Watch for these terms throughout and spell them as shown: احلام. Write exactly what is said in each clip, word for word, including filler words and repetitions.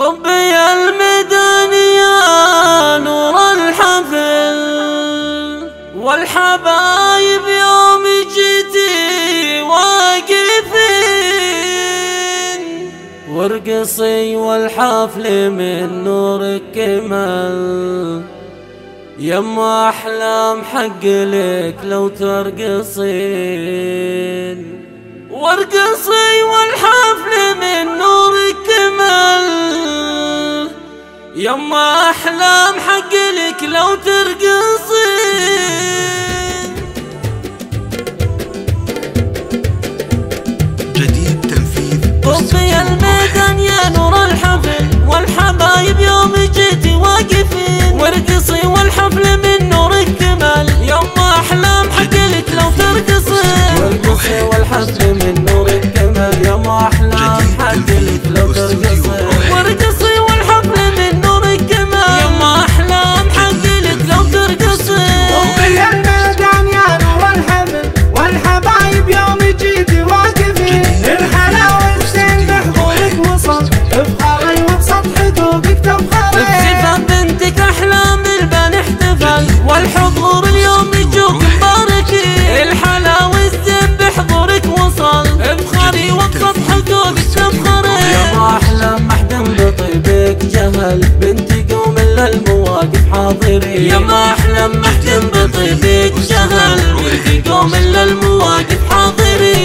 طبي المدنيا نور الحفل والحبايب يوم جيتي واقفين وارقصي والحفل من نورك كمل يما احلام حق لك لو ترقصين وارقصي والحفل من نورك كمل يما احلام حق لك لو ترقصين. جديد تنفيذ طبي الميدان يا نور الحفل والحبايب يوم جيتي واقفين وارقصي والحفل من نورك كمل يما احلام حق لك لو ترقصين وارقصي والحفل من نورك كمل يما احلام حق لك لو ترقصين وارقصي والحفل من نورك كمل يما احلام حق لك لو ترقصين. طبي الميدان يا نور الحفل والحبايب يوم جيتي واقفين الحلاوة بسين بحضورك وصل افخري وبسطح ثوبك تفخري بصفة بنتك احلام البان احتفل والحضور اليوم يجوك مباركي الحلاوة الزين بحضورك وصل افخري وبسطح ثوبك تفخري يابا احلام محكم بطيبك جهل بنتي قوم للمواقف حاضري يابا احلام محكم بطيبك جهل بنتي قوم للمواقف حاضري.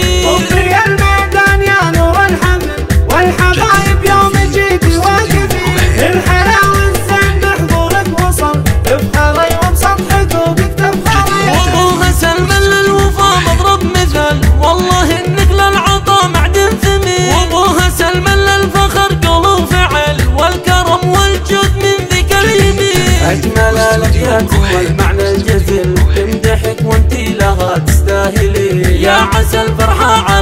أجمل لك يا تسوى المعنى الجزل تمدحك وانتي لها تستاهلي يا عسى الفرحة على قلبك تهل والسعادة دايما طول السنين. طبي الميدان يا نور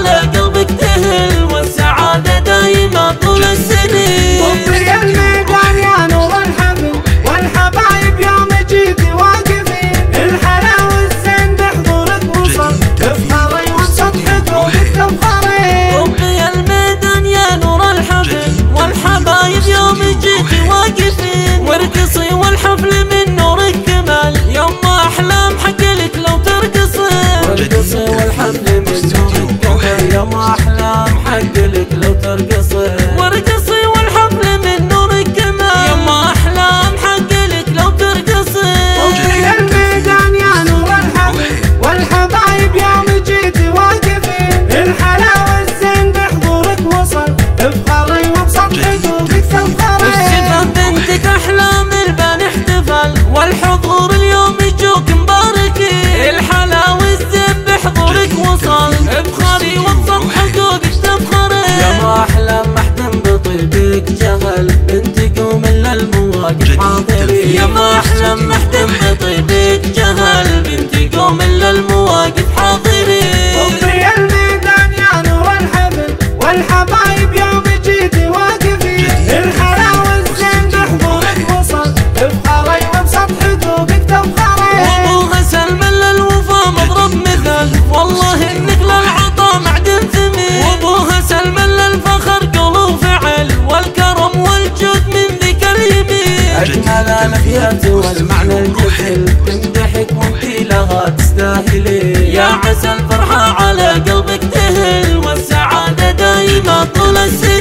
الحفل والحبايب يوم جيتي واقفين الحلاوة الزين بحضورك وصل تفخري وبسطح ثوبك تفخري. طبي الميدان يا نور الحفل والحبايب يوم جيتي واقفين وارقصي والحفل من نورك كمل يما احلام حق لك لو ترقصي وارقصي والحفل من نورك كمل يما احلام حق لك لو ترقصي وارقصي والحفل من نورك كمل يما احلام حق لك لو ترقصي. طبي الميدان يا نور الحفل والحبايب يوم جيتي واقفين الحلاوة الزين بحضورك وصل افخري وبسطح ثوبك تفخري بصفة بنتك احلام والحضور اليوم يجوك مباركي الحلاوة الزين بحضورك وصل ابخري وبسطح ثوبك تفخري يا احلام محتم بطيبك جهل بنتي قوم للمواقف حاضري يا احلام محتم بطيبك جهل بنتي قوم للمواقف حاضري. طبي الميدان يا نور الحفل والحبايب يوم جيتي واقفين الحلاوة الزين بحضورك وصل ابخري والله انك للعطا معدن ثمين وابوها سلمى للفخر قول وفعل والكرم والجود من ذيك اليمين. اجمل الابيات والمعنى الجزل تمدحك وانتي لها تستاهلي يا عسى الفرحه على قلبك تهل والسعاده دايما طول السنين.